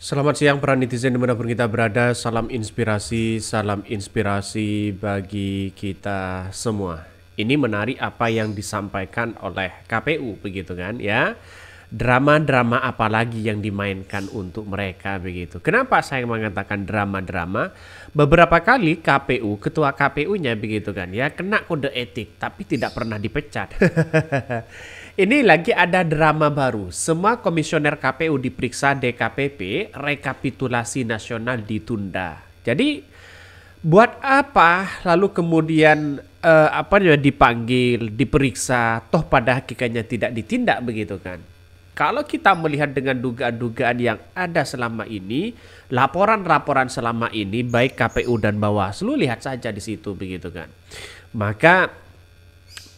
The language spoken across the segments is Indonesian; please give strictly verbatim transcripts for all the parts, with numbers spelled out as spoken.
Selamat siang para netizen dimanapun kita berada. Salam inspirasi, salam inspirasi bagi kita semua. Ini menarik apa yang disampaikan oleh K P U begitu kan ya. Drama-drama apa lagi yang dimainkan untuk mereka begitu. Kenapa saya mengatakan drama-drama? Beberapa kali K P U, ketua K P U-nya begitu kan ya, kena kode etik tapi tidak pernah dipecat. Ini lagi ada drama baru. Semua komisioner K P U diperiksa D K P P, rekapitulasi nasional ditunda. Jadi buat apa lalu kemudian eh, apa namanya dipanggil, diperiksa, toh pada hakikatnya tidak ditindak begitu kan? Kalau kita melihat dengan dugaan-dugaan yang ada selama ini, laporan-laporan selama ini baik K P U dan Bawaslu, lihat saja di situ begitu kan. Maka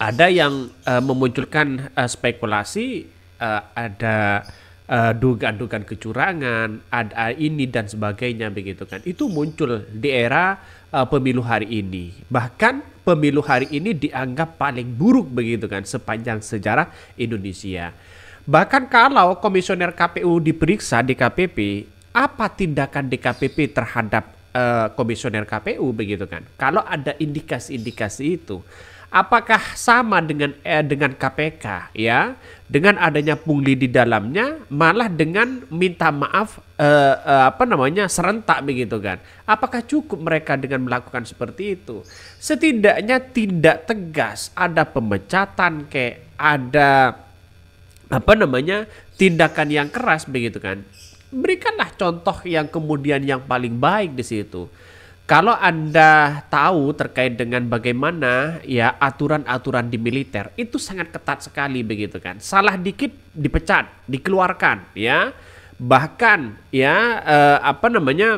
ada yang uh, memunculkan uh, spekulasi, uh, ada uh, dugaan-dugaan kecurangan, ada ini dan sebagainya begitu kan. Itu muncul di era uh, pemilu hari ini. Bahkan pemilu hari ini dianggap paling buruk begitu kan sepanjang sejarah Indonesia. Bahkan kalau komisioner K P U diperiksa D K P P, apa tindakan D K P P terhadap uh, komisioner K P U begitu kan? Kalau ada indikasi-indikasi itu, apakah sama dengan eh, dengan K P K ya, dengan adanya pungli di dalamnya, malah dengan minta maaf eh, eh, apa namanya serentak begitu kan? Apakah cukup mereka dengan melakukan seperti itu? Setidaknya tidak tegas, ada pemecatan kayak ada apa namanya tindakan yang keras begitu kan? Berikanlah contoh yang kemudian yang paling baik di situ. Kalau Anda tahu terkait dengan bagaimana ya aturan-aturan di militer itu sangat ketat sekali begitu kan. Salah dikit dipecat, dikeluarkan ya. Bahkan ya eh, apa namanya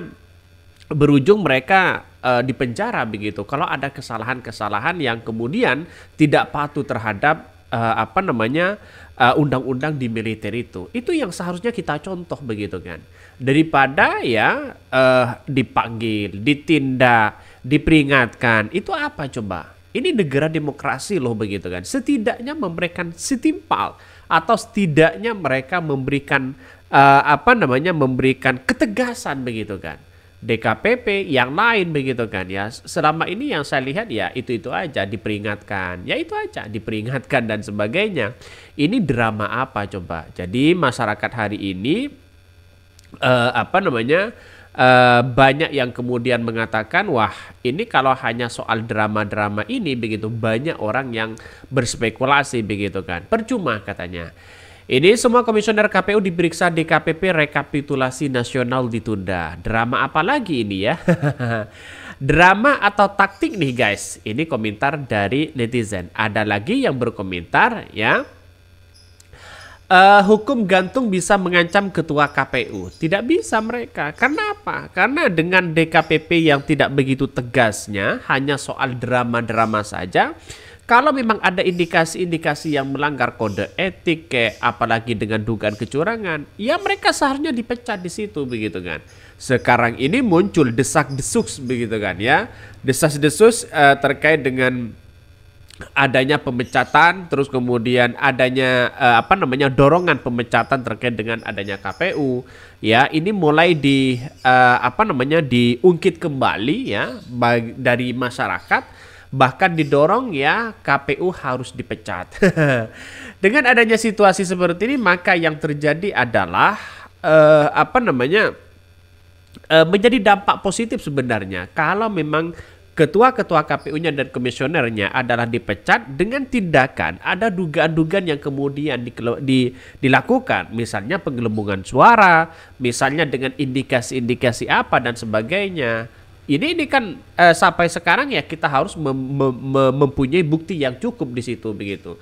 berujung mereka eh, dipenjara begitu. Kalau ada kesalahan-kesalahan yang kemudian tidak patuh terhadap eh, apa namanya Uh, undang-undang di militer itu, itu yang seharusnya kita contoh begitu kan, daripada ya uh, dipanggil, ditindak, diperingatkan, itu apa coba? Ini negara demokrasi loh begitu kan, setidaknya memberikan setimpal atau setidaknya mereka memberikan uh, apa namanya memberikan ketegasan begitu kan. D K P P yang lain begitu kan ya, selama ini yang saya lihat ya itu-itu aja, diperingatkan ya itu aja, diperingatkan dan sebagainya. Ini drama apa coba? Jadi masyarakat hari ini eh, apa namanya eh, banyak yang kemudian mengatakan wah ini kalau hanya soal drama-drama ini begitu, banyak orang yang berspekulasi begitu kan, percuma katanya. Ini semua komisioner K P U diperiksa D K P P, rekapitulasi nasional ditunda. Drama apa lagi ini ya? Drama atau taktik nih guys. Ini komentar dari netizen. Ada lagi yang berkomentar ya. Uh, hukum gantung bisa mengancam ketua K P U. Tidak bisa mereka. Karena apa? Karena dengan D K P P yang tidak begitu tegasnya, hanya soal drama-drama saja. Kalau memang ada indikasi-indikasi yang melanggar kode etik, kayak apalagi dengan dugaan kecurangan, ya mereka seharusnya dipecat di situ begitu kan. Sekarang ini muncul desak-desus begitu kan ya, desas-desus uh, terkait dengan adanya pemecatan, terus kemudian adanya eh, apa namanya dorongan pemecatan terkait dengan adanya K P U ya. Ini mulai di eh, apa namanya diungkit kembali ya dari masyarakat, bahkan didorong ya K P U harus dipecat. Dengan adanya situasi seperti ini maka yang terjadi adalah eh, apa namanya eh, menjadi dampak positif sebenarnya kalau memang ketua-ketua K P U-nya dan komisionernya adalah dipecat dengan tindakan ada dugaan-dugaan yang kemudian di, di, dilakukan. Misalnya penggelembungan suara, misalnya dengan indikasi-indikasi apa dan sebagainya. Ini, ini kan eh, sampai sekarang ya kita harus mem, mem, mempunyai bukti yang cukup di situ begitu.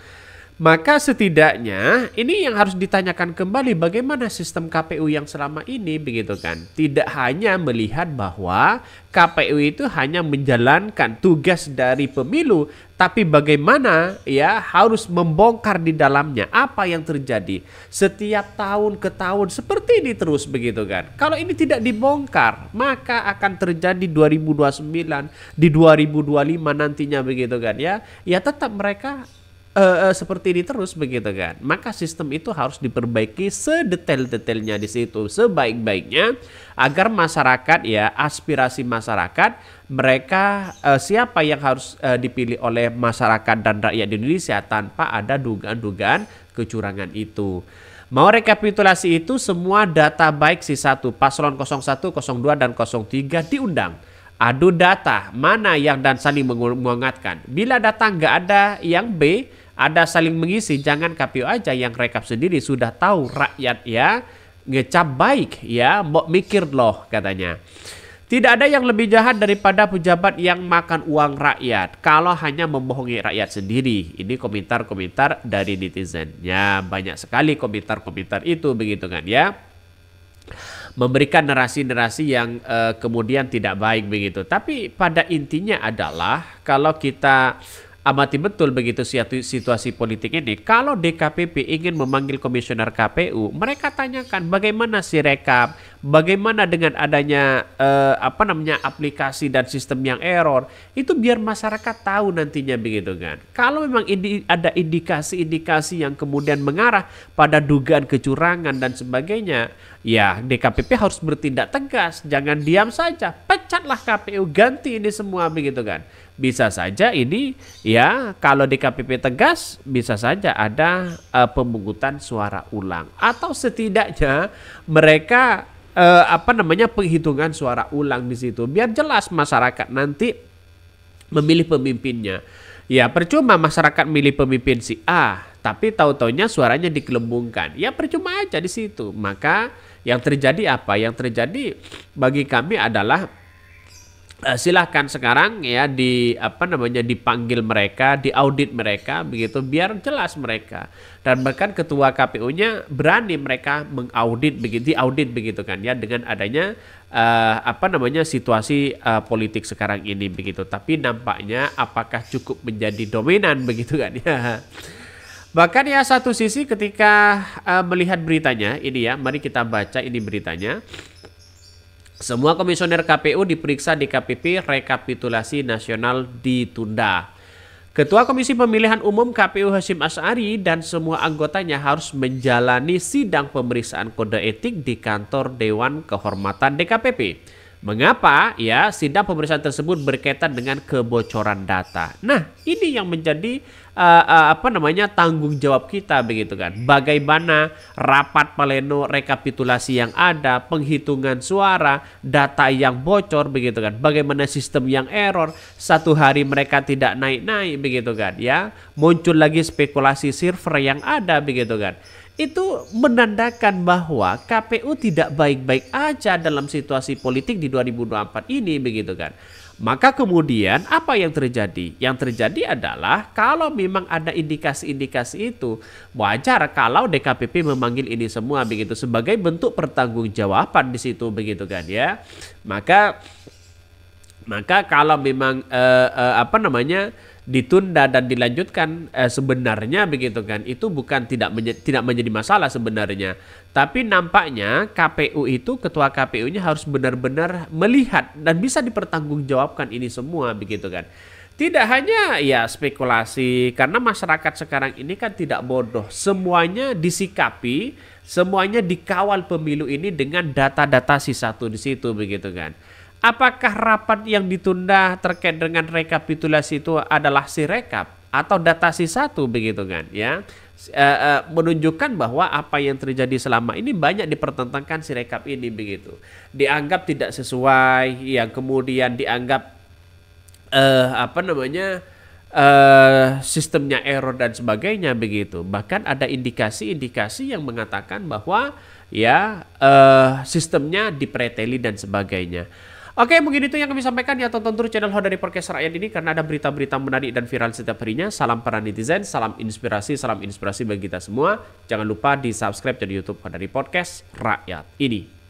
Maka setidaknya ini yang harus ditanyakan kembali, bagaimana sistem K P U yang selama ini begitu kan. Tidak hanya melihat bahwa K P U itu hanya menjalankan tugas dari pemilu, tapi bagaimana ya harus membongkar di dalamnya apa yang terjadi setiap tahun ke tahun seperti ini terus begitu kan. Kalau ini tidak dibongkar maka akan terjadi dua ribu dua puluh sembilan, di dua ribu dua puluh lima nantinya begitu kan ya. Ya tetap mereka Uh, seperti ini terus begitu kan. Maka sistem itu harus diperbaiki sedetail-detailnya di situ, sebaik-baiknya, agar masyarakat ya, aspirasi masyarakat mereka uh, siapa yang harus uh, dipilih oleh masyarakat dan rakyat di Indonesia tanpa ada dugaan-dugaan kecurangan itu. Mau rekapitulasi itu, semua data baik si satu paslon nol satu, nol dua, dan nol tiga diundang. Adu data mana yang dan saling menguatkan. Bila data nggak ada yang B, ada saling mengisi, jangan K P U aja yang rekap sendiri, sudah tahu rakyat ya, ngecap baik ya, mbok mikir loh katanya. Tidak ada yang lebih jahat daripada pejabat yang makan uang rakyat kalau hanya membohongi rakyat sendiri. Ini komentar-komentar dari netizen. Ya, banyak sekali komentar-komentar itu begitu kan ya. Memberikan narasi-narasi yang eh, kemudian tidak baik begitu. Tapi pada intinya adalah kalau kita amati betul begitu situasi politik ini, kalau D K P P ingin memanggil komisioner K P U, mereka tanyakan bagaimana si rekap, bagaimana dengan adanya eh, apa namanya aplikasi dan sistem yang error, itu biar masyarakat tahu nantinya begitu kan. Kalau memang ini ada indikasi-indikasi yang kemudian mengarah pada dugaan kecurangan dan sebagainya, ya D K P P harus bertindak tegas, jangan diam saja, pecatlah K P U, ganti ini semua begitu kan. Bisa saja ini ya, kalau D K P P tegas bisa saja ada uh, pemungutan suara ulang, atau setidaknya mereka uh, apa namanya penghitungan suara ulang di situ biar jelas masyarakat nanti memilih pemimpinnya. Ya percuma masyarakat milih pemimpin si A tapi tahu-taunya suaranya digelembungkan. Ya percuma aja di situ. Maka yang terjadi apa? Yang terjadi bagi kami adalah silahkan sekarang ya di apa namanya dipanggil mereka, diaudit mereka begitu biar jelas mereka, dan bahkan ketua K P U-nya berani mereka mengaudit begitu, diaudit begitu kan ya, dengan adanya uh, apa namanya situasi uh, politik sekarang ini begitu. Tapi nampaknya apakah cukup menjadi dominan begitu kan ya. Bahkan ya satu sisi ketika uh, melihat beritanya ini ya, mari kita baca ini beritanya. Semua komisioner K P U diperiksa D K P P, rekapitulasi nasional ditunda. Ketua Komisi Pemilihan Umum K P U Hasyim As'ari dan semua anggotanya harus menjalani sidang pemeriksaan kode etik di kantor Dewan Kehormatan D K P P. Mengapa? Ya, sidang pemeriksaan tersebut berkaitan dengan kebocoran data. Nah, ini yang menjadi uh, uh, apa namanya tanggung jawab kita begitu kan. Bagaimana rapat pleno rekapitulasi yang ada, penghitungan suara, data yang bocor begitu kan. Bagaimana sistem yang error, satu hari mereka tidak naik-naik begitu kan ya. Muncul lagi spekulasi server yang ada begitu kan. Itu menandakan bahwa K P U tidak baik-baik aja dalam situasi politik di dua ribu dua puluh empat ini begitu kan. Maka kemudian apa yang terjadi? Yang terjadi adalah kalau memang ada indikasi-indikasi itu, wajar kalau D K P P memanggil ini semua begitu sebagai bentuk pertanggungjawaban di situ begitu kan ya. Maka maka kalau memang eh, eh, apa namanya ditunda dan dilanjutkan eh, sebenarnya begitu kan, itu bukan tidak menye tidak menjadi masalah sebenarnya. Tapi nampaknya K P U itu, ketua K P U-nya harus benar-benar melihat dan bisa dipertanggungjawabkan ini semua begitu kan. Tidak hanya ya spekulasi, karena masyarakat sekarang ini kan tidak bodoh, semuanya disikapi, semuanya dikawal pemilu ini dengan data-data si satu di situ begitu kan. Apakah rapat yang ditunda terkait dengan rekapitulasi itu adalah si rekap atau data si satu begitu kan ya, e, e, menunjukkan bahwa apa yang terjadi selama ini banyak dipertentangkan si rekap ini begitu, dianggap tidak sesuai, yang kemudian dianggap e, apa namanya Uh, sistemnya error dan sebagainya begitu. Bahkan ada indikasi-indikasi yang mengatakan bahwa ya uh, sistemnya dipreteli dan sebagainya. Oke, mungkin itu yang kami sampaikan ya. Tonton terus channel HODARI Podcast Rakyat ini karena ada berita-berita menarik dan viral setiap harinya. Salam para netizen, salam inspirasi, salam inspirasi bagi kita semua. Jangan lupa di subscribe dari YouTube HODARI Podcast Rakyat ini.